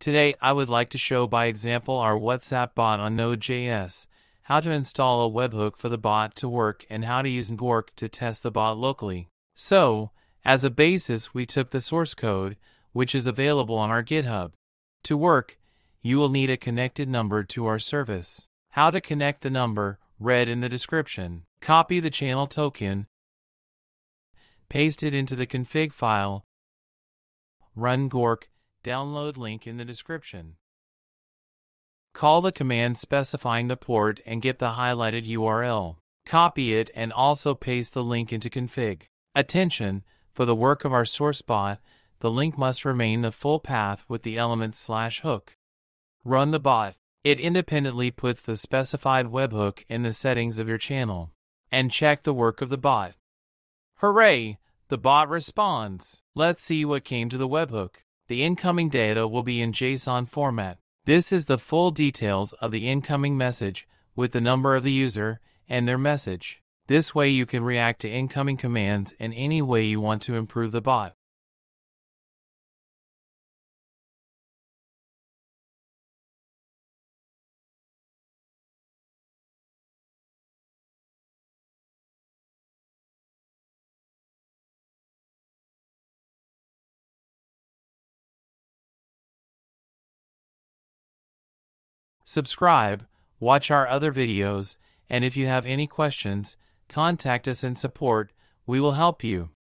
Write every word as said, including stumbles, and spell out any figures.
Today, I would like to show by example our WhatsApp bot on Node.js, how to install a webhook for the bot to work, and how to use ngrok to test the bot locally. So, as a basis, we took the source code, which is available on our GitHub. To work, you will need a connected number to our service. How to connect the number, read in the description. Copy the channel token, paste it into the config file, run ngrok, download link in the description. Call the command specifying the port and get the highlighted U R L. Copy it and also paste the link into config. Attention, for the work of our source bot, the link must remain the full path with the element slash hook. Run the bot. It independently puts the specified webhook in the settings of your channel. And check the work of the bot. Hooray! The bot responds. Let's see what came to the webhook. The incoming data will be in JSON format. This is the full details of the incoming message with the number of the user and their message. This way you can react to incoming commands in any way you want to improve the bot. Subscribe, watch our other videos, and if you have any questions, contact us in support. We will help you.